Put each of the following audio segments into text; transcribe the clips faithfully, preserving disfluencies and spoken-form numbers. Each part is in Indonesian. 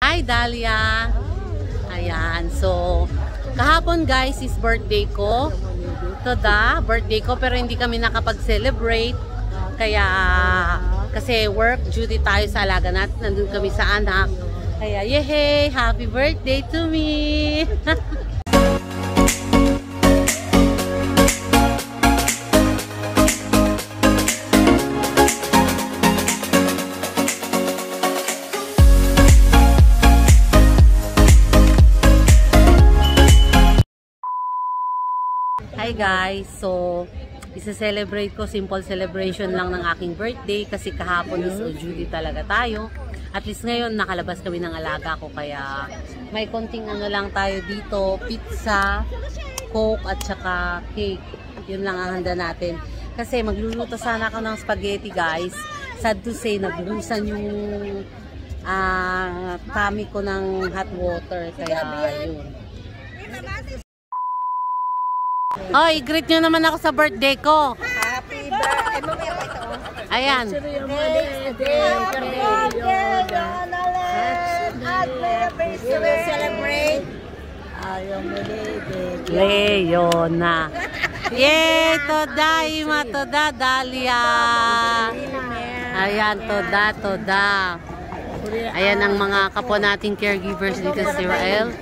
Hi, Dalia! Ayan, so, kahapon guys is birthday ko. Ito da, birthday ko, pero hindi kami nakapag-celebrate. Kaya, kasi work, duty tayo sa alaga natin. Nandun kami sa anak. Kaya, yehey! Happy birthday to me! Hi guys, so isa-celebrate ko, simple celebration lang ng aking birthday kasi kahapon is o Judy talaga tayo. At least ngayon nakalabas kami ng alaga ko, kaya may konting ano lang tayo dito, pizza, coke at saka cake. Yun lang ang handa natin. Kasi magluluto sana ako ng spaghetti guys. Sad to say, naglusan yung uh, tummy ko ng hot water, kaya yun. Oy, greet nyo naman ako sa birthday ko. Happy birthday! Ayan. We will celebrate Leona. Yay! Toda, Ima, toda, Dalia. Ayan, toda, toda. Ayan ang mga kapwa nating caregivers dito sa Israel.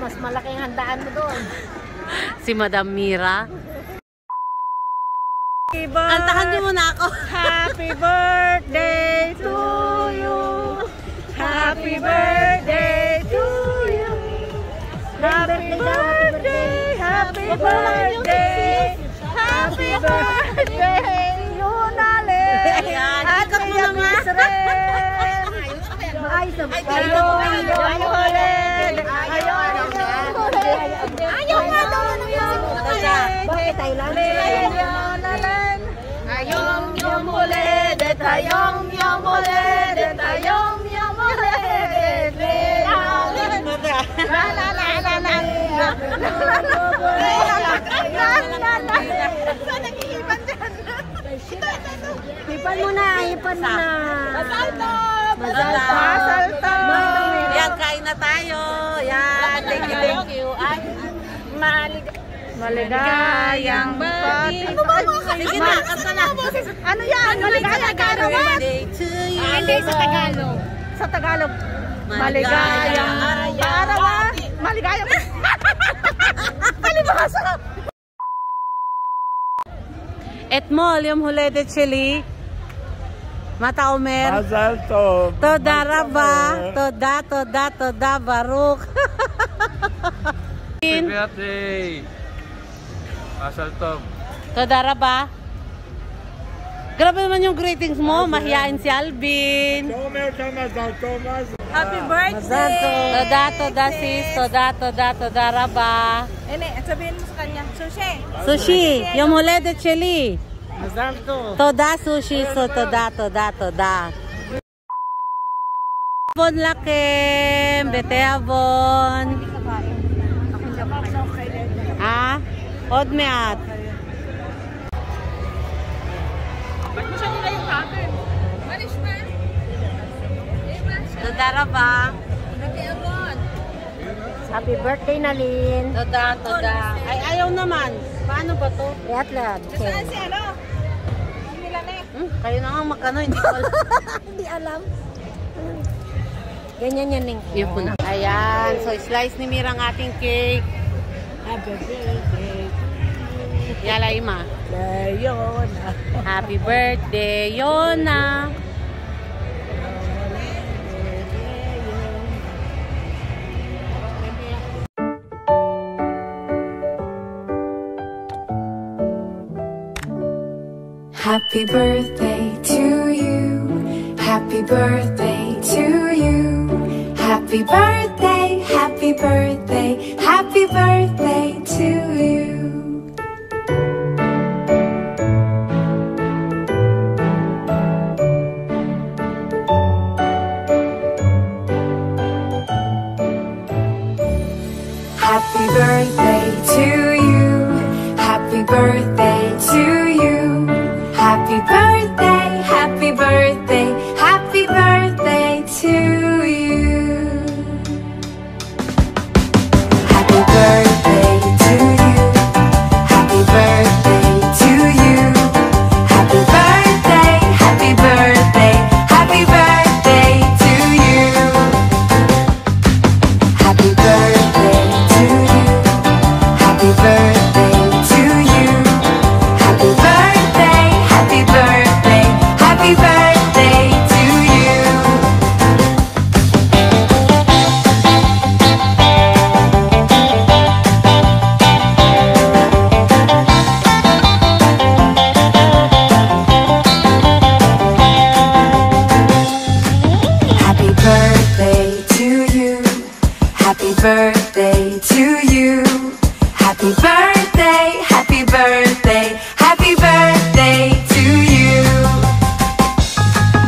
Mas malaking handaan mo doon. Si Madam Mira. Kantahan niyo muna ako. Happy birthday to you. Happy birthday to you. Happy birthday. Happy birthday. Happy birthday. Yunale. At kaya Israel. Ay, sabay. Ayong yom uledet, ayong yom uledet, ayong yom uledet, la la la la la. Saan nag-iipan dyan? Ipan mo na, ipan mo na. Masal top! Masal top! Yan, kain na tayo. Yan, thank you, thank you. Maligayang. Maligayang birthday. Ano ba mga kasi? Ano yan? Maligayang karawan? Hindi, sa Tagalog. Sa Tagalog. Maligayang karawan. Maligayang. Palibasa! Etmol, yung huli de chili. Mata Omer. Mazal to. Toda raba. Toda, toda, toda, baruk. Happy birthday. Mazal to. Toda raba. Grabe naman yung greetings mo. Mahiyain si Alvin. Happy birthday. Toda, toda, sis. Toda, toda, toda raba. Ene, sabihin mo sa kanya. Sushi. Sushi. Yung huli de chili. Mazal to. Toda sushi, so toda, toda, toda. Bon lakem, bete abon. Ah, od meat. Ba't mo siya nila yung happen? Marish ma? Toda raba. Bete abon. Happy birthday, Nalin. Toda, toda. Ay, ayaw naman. Paano ba to? Lihat lang. Saan si ano? Hmm, kayo na nga magkano, hindi ko alam. Hindi alam. Ganyan yan yung cake. Yun. Ayan, so slice ni Mira ang ating cake. Happy birthday. Yala, Ima. Yona. Happy birthday, Yona. Happy birthday to you, happy birthday to you, happy birthday, happy birthday, happy birthday to you. Happy birthday to you, happy birthday to you. Happy birthday, happy birthday, happy birthday to you. birthday to you. Happy birthday, happy birthday, happy birthday to you.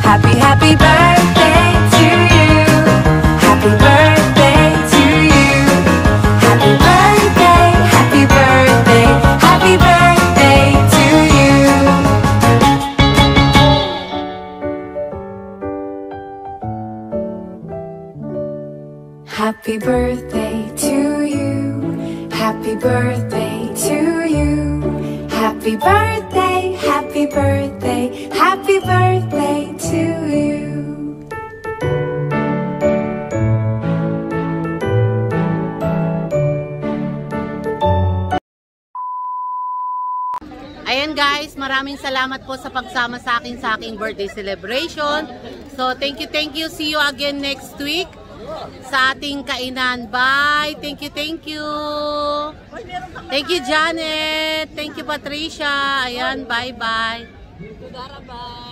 Happy, happy birthday to you. Happy birthday to you. Happy birthday, happy birthday, happy birthday to you. Happy birthday to you. Happy birthday to you. Happy birthday, happy birthday, happy birthday to you. Ayan guys, maraming salamat po sa pagsama sa akin sa aking birthday celebration. So thank you, thank you. See you again next week sa ating kainan. Bye! Thank you, thank you! Thank you, Janet! Thank you, Patricia! Ayan, bye-bye!